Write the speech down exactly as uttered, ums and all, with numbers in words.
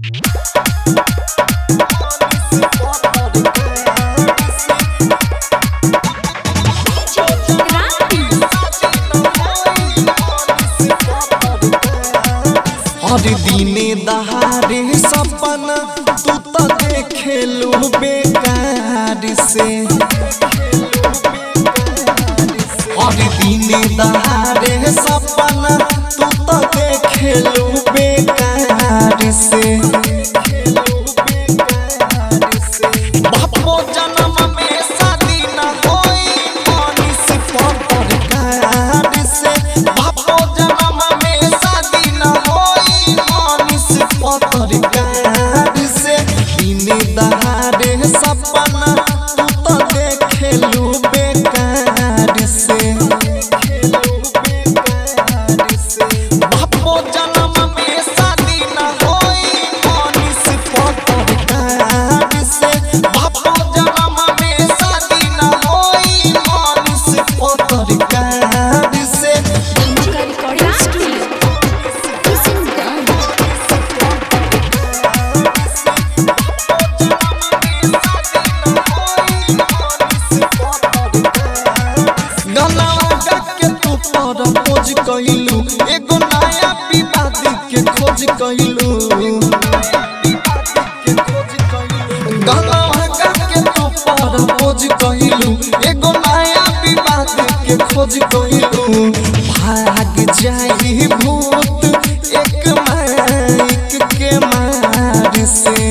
अरे दिने दहाड़े सपना तू तो देखेलू बेकार से। अरे दिने दहाड़े सपना तू तो देखेलू बेकार से। बापो जन्म में शादी न होई मोनी से पर कार से। बापो जन्म में शादी न होई मोनी से पर कार से। दिने दहाड़े सपना तू तो देखेलू बेकार से। एगो नया विवादी के खोज कइलू। गलवागा के तो पर खोज कइलू। एगो नया विवादी के खोज कइलू। भाग जाई भूत एक माइक के मार से।